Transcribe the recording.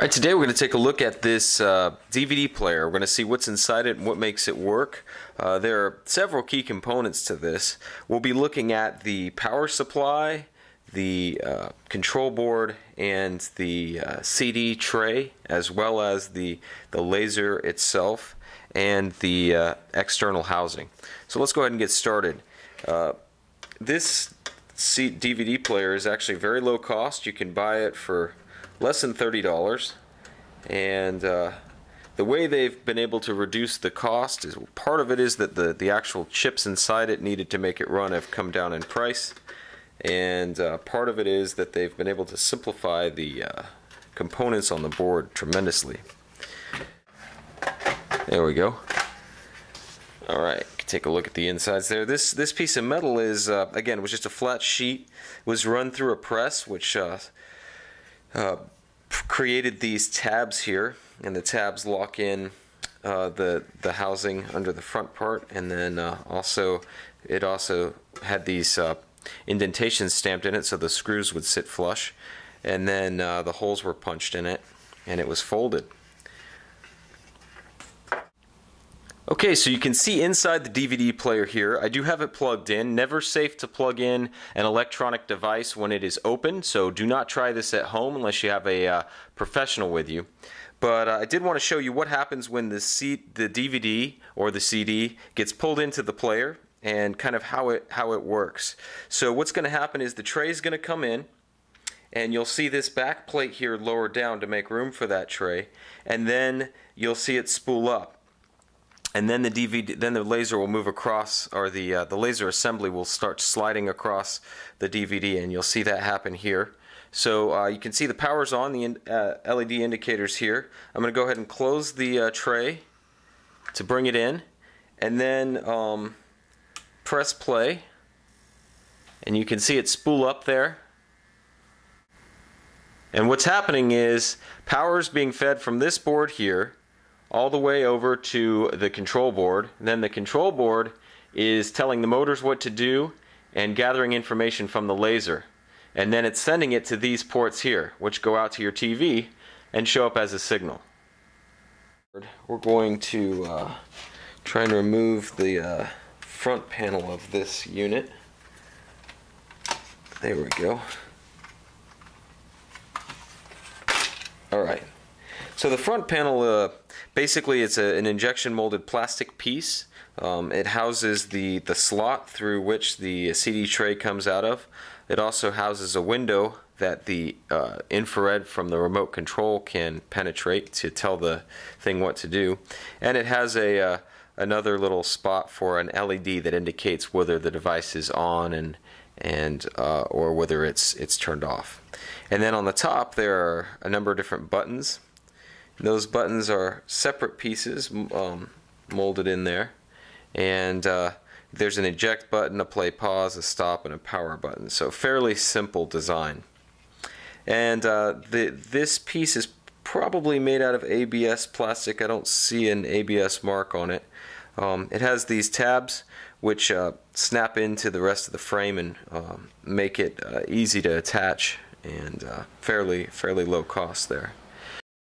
Alright, today we're going to take a look at this DVD player. We're going to see what's inside it and what makes it work. There are several key components to this. We'll be looking at the power supply, the control board, and the CD tray, as well as the laser itself and the external housing. So let's go ahead and get started. This DVD player is actually very low cost. You can buy it for less than $30, and the way they've been able to reduce the cost is, part of it is that the actual chips inside it needed to make it run have come down in price, and part of it is that they've been able to simplify the components on the board tremendously. There we go. Alright, take a look at the insides there. This piece of metal is, again, was just a flat sheet. It was run through a press, which created these tabs here, and the tabs lock in the housing under the front part, and then it also had these indentations stamped in it so the screws would sit flush, and then the holes were punched in it and it was folded. Okay, so you can see inside the DVD player here, I do have it plugged in. Never safe to plug in an electronic device when it is open, so do not try this at home unless you have a professional with you. But I did want to show you what happens when the DVD or the CD gets pulled into the player and kind of how it works. So what's going to happen is the tray is going to come in, and you'll see this back plate here lower down to make room for that tray, and then you'll see it spool up. And then the laser will move across, or the laser assembly will start sliding across the DVD, and you'll see that happen here. So you can see the power's on, the LED indicators here. I'm going to go ahead and close the tray to bring it in, and then press play, and you can see it spool up there. And what's happening is power's being fed from this board here all the way over to the control board. Then the control board is telling the motors what to do and gathering information from the laser, and then it's sending it to these ports here, which go out to your TV and show up as a signal. We're going to try and remove the front panel of this unit. There we go. Alright, so the front panel, basically it's an injection molded plastic piece. It houses the slot through which the CD tray comes out of. It also houses a window that the infrared from the remote control can penetrate to tell the thing what to do. And it has a another little spot for an LED that indicates whether the device is on and or whether it's turned off. And then on the top there are a number of different buttons. Those buttons are separate pieces molded in there, and there's an eject button, a play pause, a stop, and a power button. So fairly simple design. And this piece is probably made out of ABS plastic. I don't see an ABS mark on it. It has these tabs which snap into the rest of the frame and make it easy to attach, and fairly low cost there.